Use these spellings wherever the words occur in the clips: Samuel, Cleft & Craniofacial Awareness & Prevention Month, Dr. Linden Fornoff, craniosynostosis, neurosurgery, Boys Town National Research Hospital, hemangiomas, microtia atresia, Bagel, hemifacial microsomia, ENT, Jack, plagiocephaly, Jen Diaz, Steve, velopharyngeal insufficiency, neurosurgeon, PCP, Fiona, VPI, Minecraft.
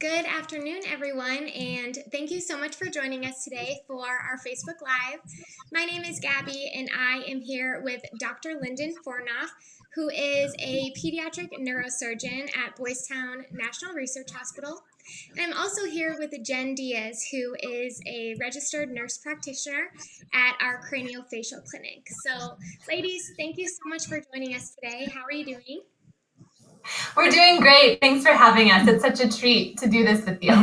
Good afternoon, everyone, and thank you so much for joining us today for our Facebook Live. My name is Gabby, and I am here with Dr. Linden Fornoff, who is a pediatric neurosurgeon at Boys Town National Research Hospital. And I'm also here with Jen Diaz, who is a registered nurse practitioner at our craniofacial clinic. So, ladies, thank you so much for joining us today. How are you doing? We're doing great. Thanks for having us. It's such a treat to do this with you.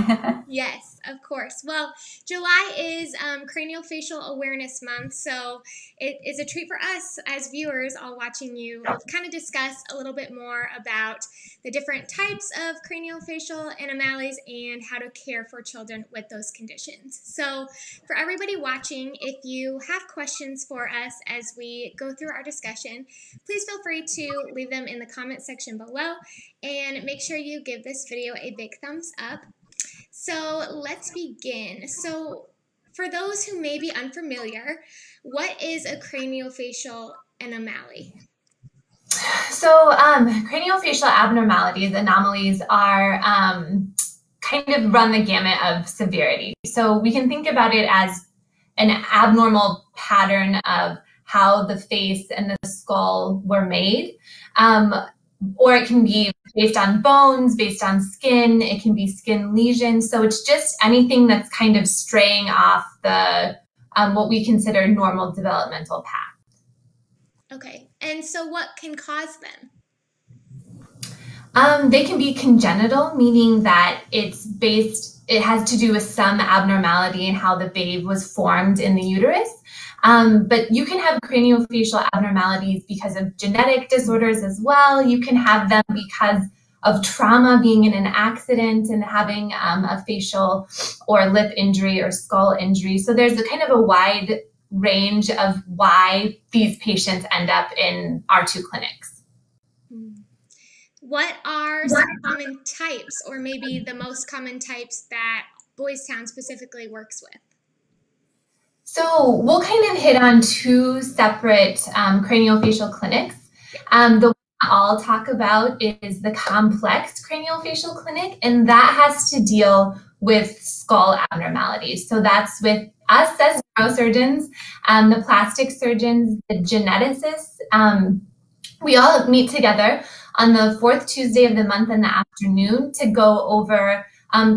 Yes, of course. Well, July is Craniofacial Awareness Month, so it is a treat for us as viewers all watching you kind of discuss a little bit more about the different types of craniofacial anomalies and how to care for children with those conditions. So for everybody watching, if you have questions for us as we go through our discussion, please feel free to leave them in the comment section below. And make sure you give this video a big thumbs up. So let's begin. So for those who may be unfamiliar, what is a craniofacial anomaly? So craniofacial abnormalities, anomalies are kind of run the gamut of severity. So we can think about it as an abnormal pattern of how the face and the skull were made. Or it can be based on bones, based on skin, it can be skin lesions. So it's just anything that's kind of straying off the what we consider normal developmental path. Okay, and so what can cause them? They can be congenital, meaning that it has to do with some abnormality in how the babe was formed in the uterus. But you can have craniofacial abnormalities because of genetic disorders as well. You can have them because of trauma, being in an accident and having a facial or lip injury or skull injury. So there's a kind of a wide range of why these patients end up in our two clinics. What are some common types, or maybe the most common types that Boys Town specifically works with? So we'll kind of hit on two separate craniofacial clinics. The one I'll talk about is the complex craniofacial clinic, and that has to deal with skull abnormalities. So that's with us as neurosurgeons, the plastic surgeons, the geneticists. We all meet together on the fourth Tuesday of the month in the afternoon to go over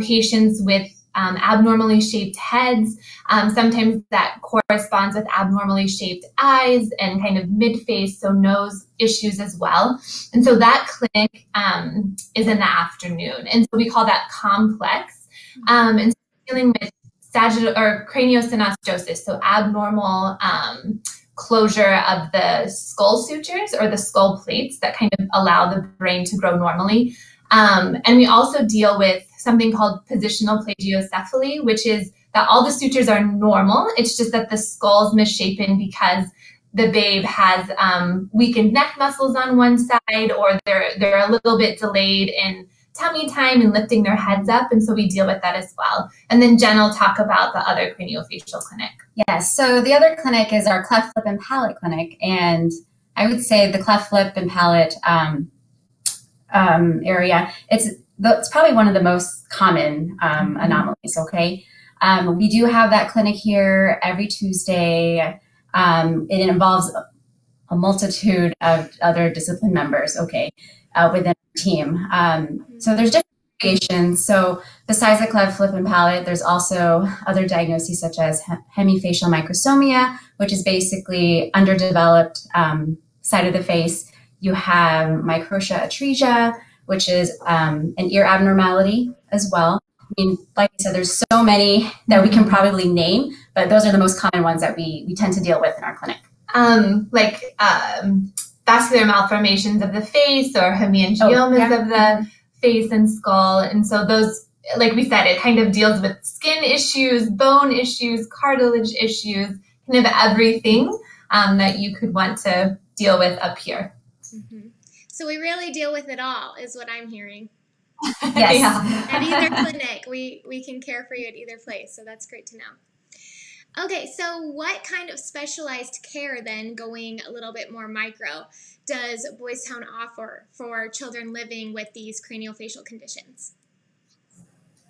patients with abnormally shaped heads. Sometimes that corresponds with abnormally shaped eyes and kind of mid-face, so nose issues as well. And so that clinic is in the afternoon. And so we call that complex. And so dealing with sagittal or craniosynostosis, so abnormal closure of the skull sutures or the skull plates that kind of allow the brain to grow normally. And we also deal with something called positional plagiocephaly, which is that all the sutures are normal. It's just that the skull's misshapen because the babe has weakened neck muscles on one side, or they're a little bit delayed in tummy time and lifting their heads up, and so we deal with that as well. And then Jen will talk about the other craniofacial clinic. Yes, so the other clinic is our cleft lip and palate clinic, and I would say the cleft lip and palate area, it's probably one of the most common anomalies, okay? We do have that clinic here every Tuesday. It involves a multitude of other discipline members, okay, within our team. So there's different variations. So besides the cleft lip and palate, there's also other diagnoses such as hemifacial microsomia, which is basically underdeveloped side of the face. You have microtia atresia, which is an ear abnormality as well. I mean, like I said, there's so many that we can probably name, but those are the most common ones that we tend to deal with in our clinic. Vascular malformations of the face or hemangiomas of the face and skull. And so those, like we said, it kind of deals with skin issues, bone issues, cartilage issues, kind of everything that you could want to deal with up here. Mm-hmm. So we really deal with it all, is what I'm hearing. Yes. Yeah. At either clinic, we can care for you at either place, so that's great to know. Okay, so what kind of specialized care then, going a little bit more micro, does Boys Town offer for children living with these craniofacial conditions?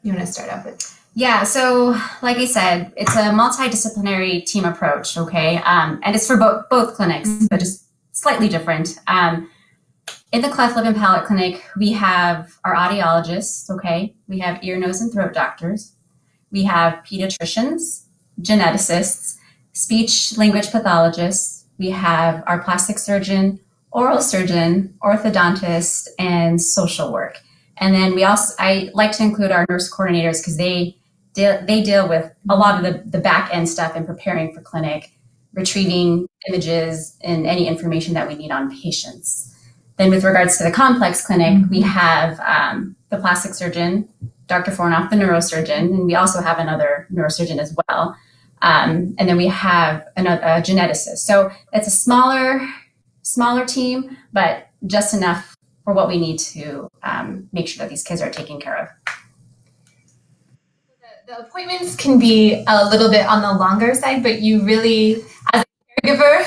You want to start off with? Yeah, so like I said, it's a multidisciplinary team approach, okay? And it's for both clinics, but just slightly different. In the cleft lip and palate clinic, we have our audiologists, okay? We have ear, nose, and throat doctors. We have pediatricians, geneticists, speech language pathologists. We have our plastic surgeon, oral surgeon, orthodontist, and social work. And then we also, I like to include our nurse coordinators because they deal with a lot of the back end stuff and preparing for clinic, retrieving images and any information that we need on patients. Then with regards to the complex clinic, we have the plastic surgeon, Dr. Fornoff, the neurosurgeon, and we also have another neurosurgeon as well. And then we have a geneticist. So it's a smaller team, but just enough for what we need to make sure that these kids are taken care of. The appointments can be a little bit on the longer side, but you really, as a caregiver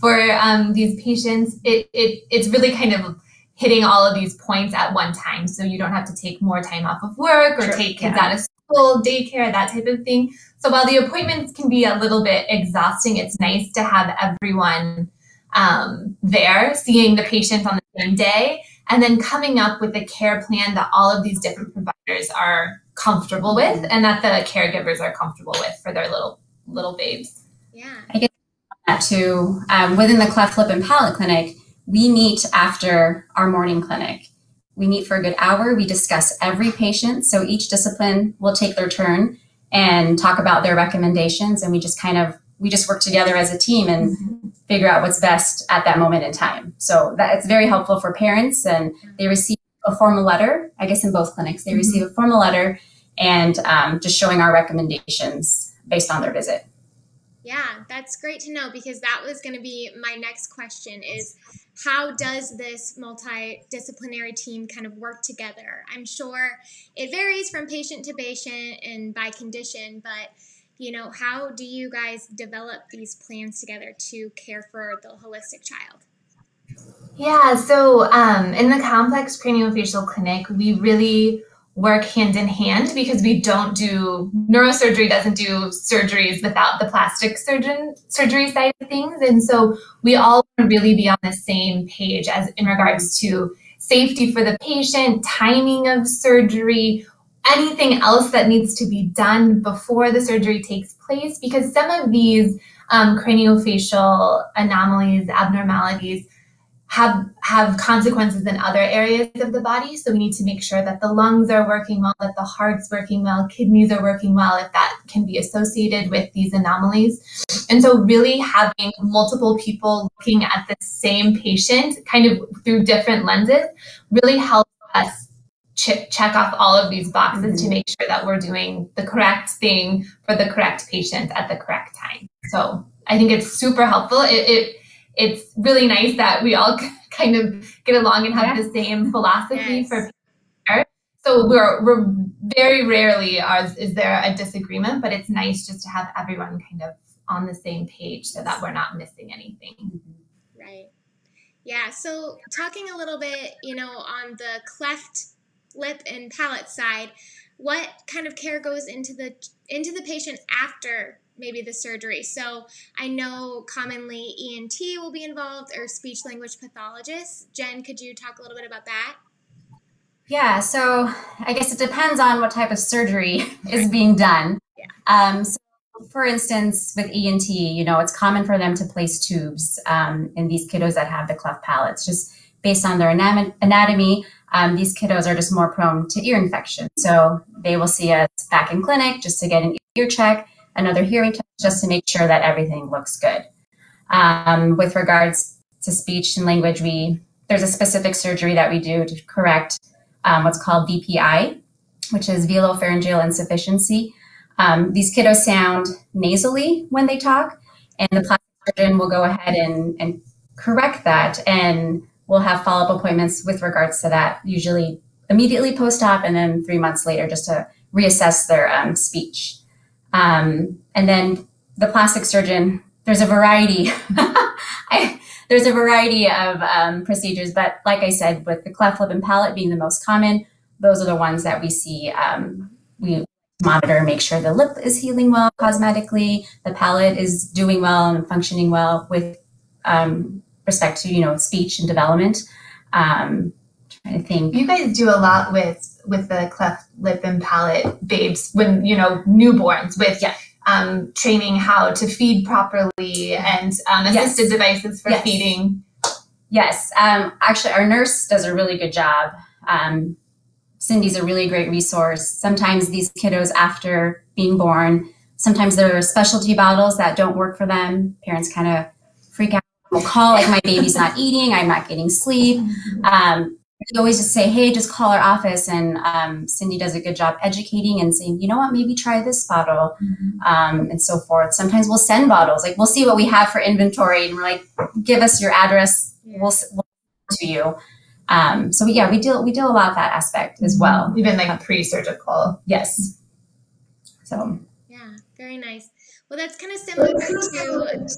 for these patients, it's really kind of hitting all of these points at one time. So you don't have to take more time off of work or take kids out of school, daycare, that type of thing. So while the appointments can be a little bit exhausting, it's nice to have everyone there, seeing the patient on the same day, and then coming up with a care plan that all of these different providers are comfortable with and that the caregivers are comfortable with for their little babes. Yeah. I guess that too, within the cleft lip and palate clinic, we meet after our morning clinic. We meet for a good hour. We discuss every patient. So each discipline will take their turn and talk about their recommendations. And we just kind of work together as a team and figure out what's best at that moment in time. So it's very helpful for parents, and they receive a formal letter, I guess in both clinics, they receive a formal letter and just showing our recommendations based on their visit. Yeah, that's great to know, because that was going to be my next question is, how does this multidisciplinary team kind of work together? I'm sure it varies from patient to patient and by condition, but you know, how do you guys develop these plans together to care for the holistic child? Yeah, so in the complex craniofacial clinic, we really work hand in hand because we don't do, neurosurgery doesn't do surgeries without the plastic surgery side of things. And so we all really be on the same page as in regards to safety for the patient, timing of surgery, anything else that needs to be done before the surgery takes place, because some of these craniofacial anomalies, abnormalities have consequences in other areas of the body. So we need to make sure that the lungs are working well, that the heart's working well, kidneys are working well, if that can be associated with these anomalies. And so really having multiple people looking at the same patient kind of through different lenses really helps us check off all of these boxes to make sure that we're doing the correct thing for the correct patient at the correct time. So I think it's super helpful. It's really nice that we all kind of get along and have the same philosophy for care. So we're very rarely is there a disagreement, but it's nice just to have everyone kind of on the same page so that we're not missing anything. Right. Yeah. So talking a little bit, you know, on the cleft lip and palate side, what kind of care goes into the patient after maybe the surgery? So I know commonly ENT will be involved, or speech language pathologists. Jen, could you talk a little bit about that? Yeah, so I guess it depends on what type of surgery is being done. Yeah. So for instance, with ENT, you know, it's common for them to place tubes in these kiddos that have the cleft palates, just based on their anatomy. These kiddos are just more prone to ear infection. So they will see us back in clinic just to get an ear check, another hearing test, just to make sure that everything looks good. With regards to speech and language, there's a specific surgery that we do to correct what's called VPI, which is velopharyngeal insufficiency. These kiddos sound nasally when they talk, and the plastic surgeon will go ahead and correct that, and we'll have follow-up appointments with regards to that, usually immediately post-op and then 3 months later just to reassess their speech. And then the plastic surgeon, there's a variety of procedures, but like I said, with the cleft lip and palate being the most common, those are the ones that we see monitor, make sure the lip is healing well cosmetically, the palate is doing well and functioning well with respect to, speech and development. Trying to think. You guys do a lot with the cleft lip and palate babes, when, newborns, with training how to feed properly and assisted devices for feeding. Yes. Actually, our nurse does a really good job. Cindy's a really great resource. Sometimes these kiddos, after being born, sometimes there are specialty bottles that don't work for them. Parents kind of freak out. We'll call, like, my baby's not eating, I'm not getting sleep. You always just say, hey, just call our office. And Cindy does a good job educating and saying, you know what, maybe try this bottle, and so forth. Sometimes we'll send bottles. Like, we'll see what we have for inventory. And we're like, give us your address. We'll send to you. So we deal a lot of that aspect as well. Even like pre-surgical. Yes. So. Yeah, very nice. Well, that's kind of similar to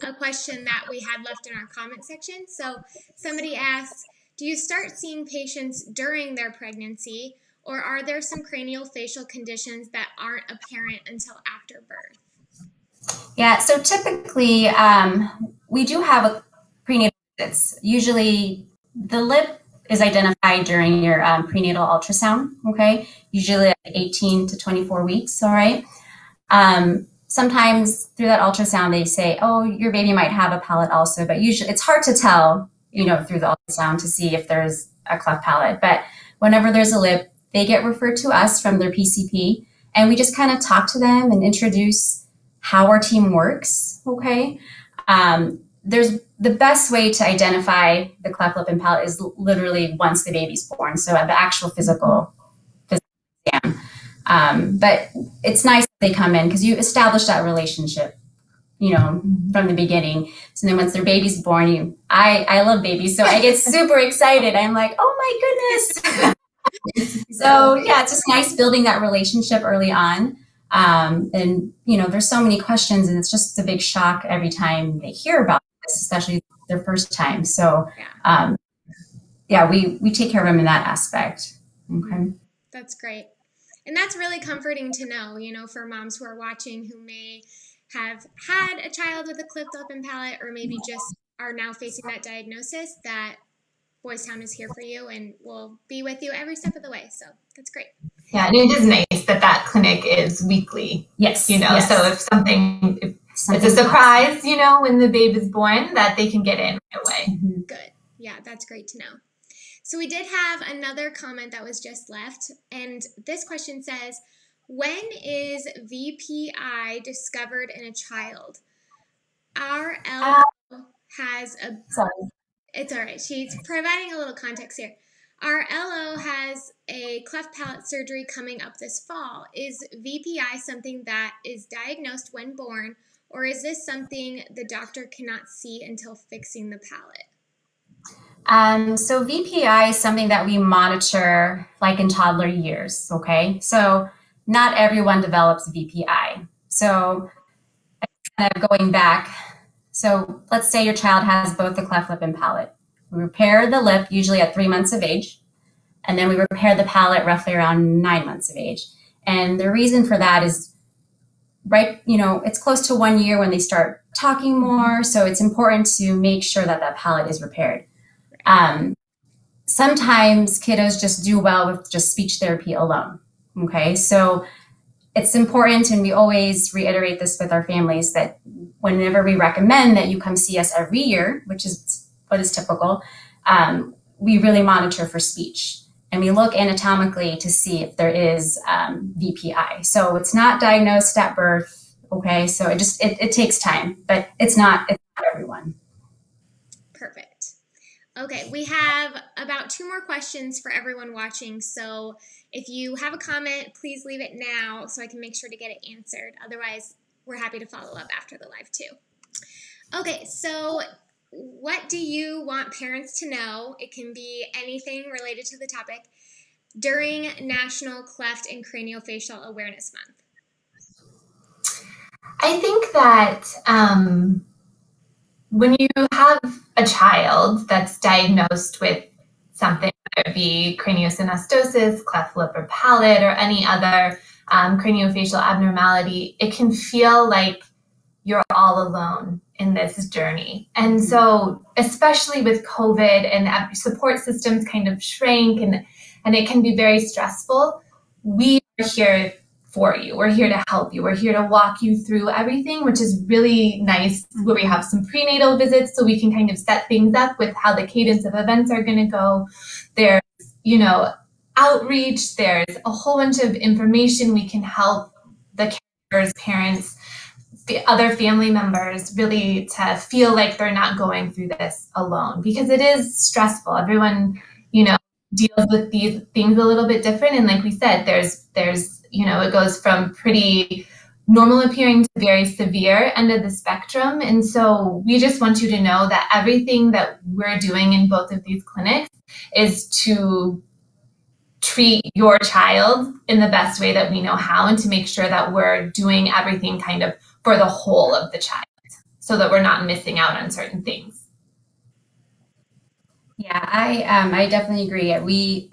a question that we had left in our comment section. So somebody asked, do you start seeing patients during their pregnancy, or are there some craniofacial conditions that aren't apparent until after birth? Yeah, so typically we do have a prenatal visits. Usually the lip is identified during your prenatal ultrasound, okay? Usually at 18 to 24 weeks, all right? Sometimes through that ultrasound, they say, oh, your baby might have a palate also, but usually it's hard to tell, through the ultrasound to see if there's a cleft palate. But whenever there's a lip, they get referred to us from their PCP, and we just kind of talk to them and introduce how our team works, okay? There's the best way to identify the cleft lip and palate is literally once the baby's born. So at the actual physical exam. But it's nice that they come in because you establish that relationship, from the beginning. So then once their baby's born, I love babies, so I get super excited. I'm like, oh my goodness. So yeah, it's just nice building that relationship early on. And there's so many questions, and it's just a big shock every time they hear about this, especially their first time. So we take care of them in that aspect. Okay. That's great. And that's really comforting to know, for moms who are watching who may have had a child with a cleft lip and palate, or maybe just are now facing that diagnosis, that Boys Town is here for you and will be with you every step of the way. So that's great. Yeah, and it is nice that that clinic is weekly. Yes. So if it's a surprise, when the babe is born, that they can get in right away. Mm-hmm. Good. Yeah, that's great to know. So we did have another comment that was just left, and this question says, when is VPI discovered in a child? Our L has a... Sorry. It's all right. She's providing a little context here. Our LO has a cleft palate surgery coming up this fall. Is VPI something that is diagnosed when born, or is this something the doctor cannot see until fixing the palate? So VPI is something that we monitor like in toddler years, okay? So not everyone develops VPI. So kind of going back, so let's say your child has both the cleft lip and palate. We repair the lip usually at 3 months of age, and then we repair the palate roughly around 9 months of age. And the reason for that is, it's close to 1 year when they start talking more, so it's important to make sure that that palate is repaired. Sometimes kiddos just do well with just speech therapy alone, okay? So it's important, and we always reiterate this with our families, that whenever we recommend that you come see us every year, which is what is typical, we really monitor for speech, and we look anatomically to see if there is VPI. So it's not diagnosed at birth, okay? So it takes time, but it's not everyone. Perfect. Okay, we have about 2 more questions for everyone watching. So if you have a comment, please leave it now so I can make sure to get it answered. Otherwise, we're happy to follow up after the live too. Okay, so what do you want parents to know? It can be anything related to the topic during National Cleft and Craniofacial Awareness Month. I think that when you have a child that's diagnosed with something, whether it be craniosynostosis, cleft lip or palate, or any other craniofacial abnormality, it can feel like you're all alone in this journey. And so, especially with COVID and support systems kind of shrank and it can be very stressful, we are here for you. We're here to help you. We're here to walk you through everything, which is really nice, where we have some prenatal visits so we can kind of set things up with how the cadence of events are going to go. There's, you know, outreach, there's a whole bunch of information. We can help the caregivers, parents, the other family members really to feel like they're not going through this alone, because it is stressful. Everyone, you know, deals with these things a little bit different. And like we said, there's, you know, it goes from pretty normal appearing to very severe end of the spectrum. And so we just want you to know that everything that we're doing in both of these clinics is to treat your child in the best way that we know how, and to make sure that we're doing everything kind of for the whole of the child so that we're not missing out on certain things. Yeah, I definitely agree. I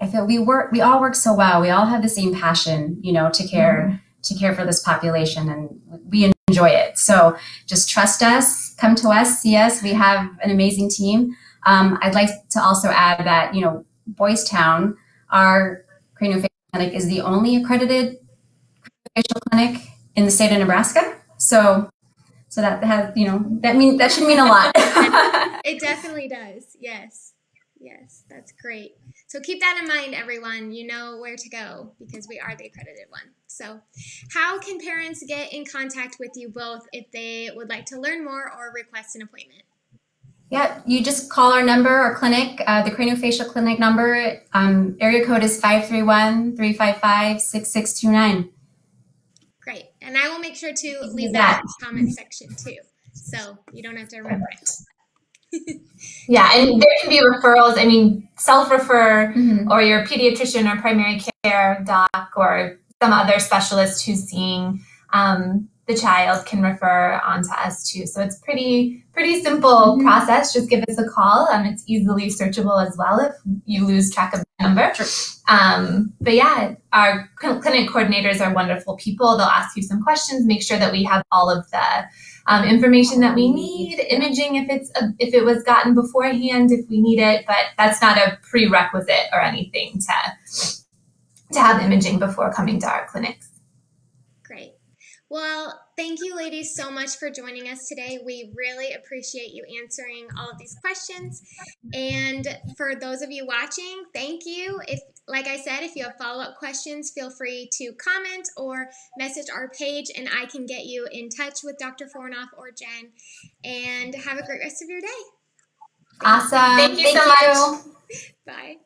feel we all work so well. We all have the same passion, you know, to care for this population, and we enjoy it. So just trust us, come to us, see us. We have an amazing team. I'd like to also add that, you know, Boys Town, our craniofacial clinic, is the only accredited craniofacial clinic in the state of Nebraska. So that has, you know, that should mean a lot. It definitely does. Yes. Yes. That's great. So keep that in mind, everyone. You know where to go because we are the accredited one. So how can parents get in contact with you both if they would like to learn more or request an appointment? Yeah, you just call our number, our clinic, the craniofacial clinic number. Area code is 531-355-6629. Great. And I will make sure to leave that in the comment section too, so you don't have to remember it. Yeah, and there can be referrals. I mean, self-refer or your pediatrician or primary care doc or some other specialist who's seeing the child can refer on to us too. So it's pretty simple process. Just give us a call. It's easily searchable as well if you lose track of the number. But yeah, our clinic coordinators are wonderful people. They'll ask you some questions, make sure that we have all of the information that we need, imaging if it was gotten beforehand, if we need it, but that's not a prerequisite or anything to have imaging before coming to our clinics. Well, thank you, ladies, so much for joining us today. We really appreciate you answering all of these questions. And for those of you watching, thank you. If, like I said, if you have follow-up questions, feel free to comment or message our page, and I can get you in touch with Dr. Fornoff or Jen. And have a great rest of your day. Awesome. Thank you so much. Bye.